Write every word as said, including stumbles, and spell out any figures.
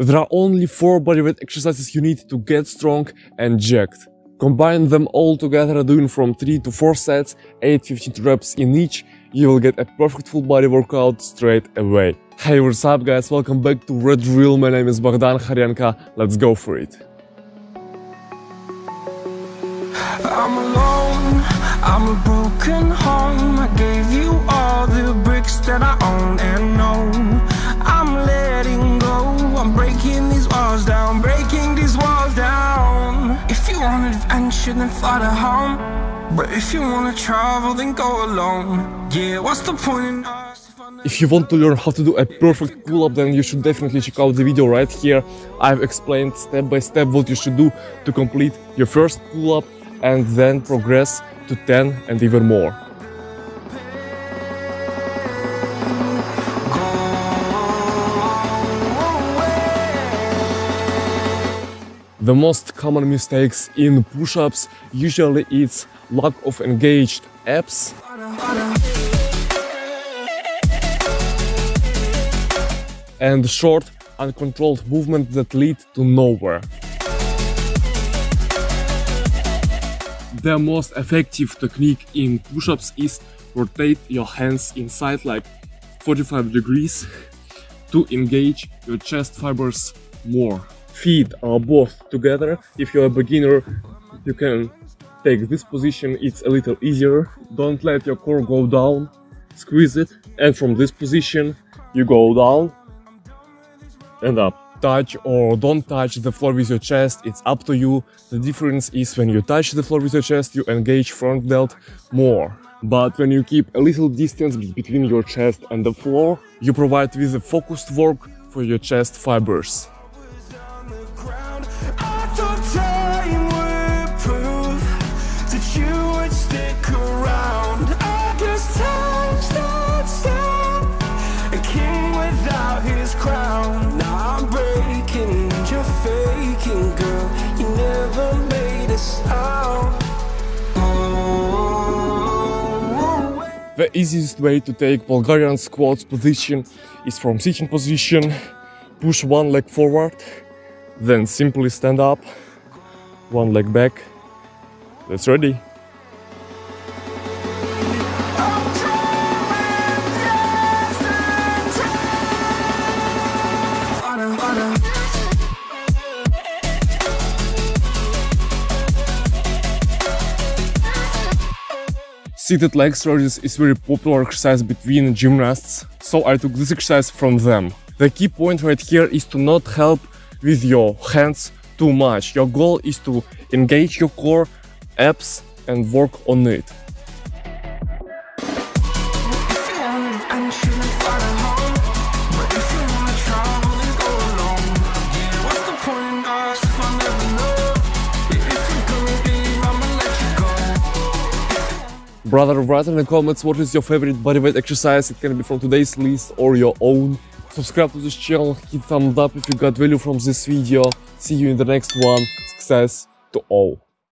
There are only four bodyweight exercises you need to get strong and jacked. Combine them all together, doing from three to four sets, eight to fifteen reps in each, you will get a perfect full body workout straight away. Hey, what's up guys, welcome back to Red Drill, my name is Bohdan Kharenko, let's go for it. I'm alone, I'm a broken home, I gave you all the bricks that I own and know. I'm letting go, I'm breaking these walls down, breaking these walls down. If you want adventure then fly to home, but if you want to travel then go alone. Yeah, what's the point in us? If you want to learn how to do a perfect pull-up, then you should definitely check out the video right here. I've explained step by step what you should do to complete your first pull-up and then progress to ten and even more. The most common mistakes in push-ups usually is lack of engaged abs, and short, uncontrolled movements that lead to nowhere. The most effective technique in push-ups is rotate your hands inside like forty-five degrees to engage your chest fibers more. Feet are both together. If you're a beginner, you can take this position, it's a little easier. Don't let your core go down, squeeze it, and from this position you go down and up. Touch or don't touch the floor with your chest, it's up to you. The difference is when you touch the floor with your chest, you engage front delt more. But when you keep a little distance between your chest and the floor, you provide with a focused work for your chest fibers. The easiest way to take Bulgarian squats position is from sitting position, push one leg forward, then simply stand up, one leg back, that's ready. Seated leg raises is very popular exercise between gymnasts, so I took this exercise from them. The key point right here is to not help with your hands too much. Your goal is to engage your core, abs and work on it. Brother, write in the comments what is your favorite bodyweight exercise, it can be from today's list or your own. Subscribe to this channel, hit thumbs up if you got value from this video. See you in the next one. Success to all!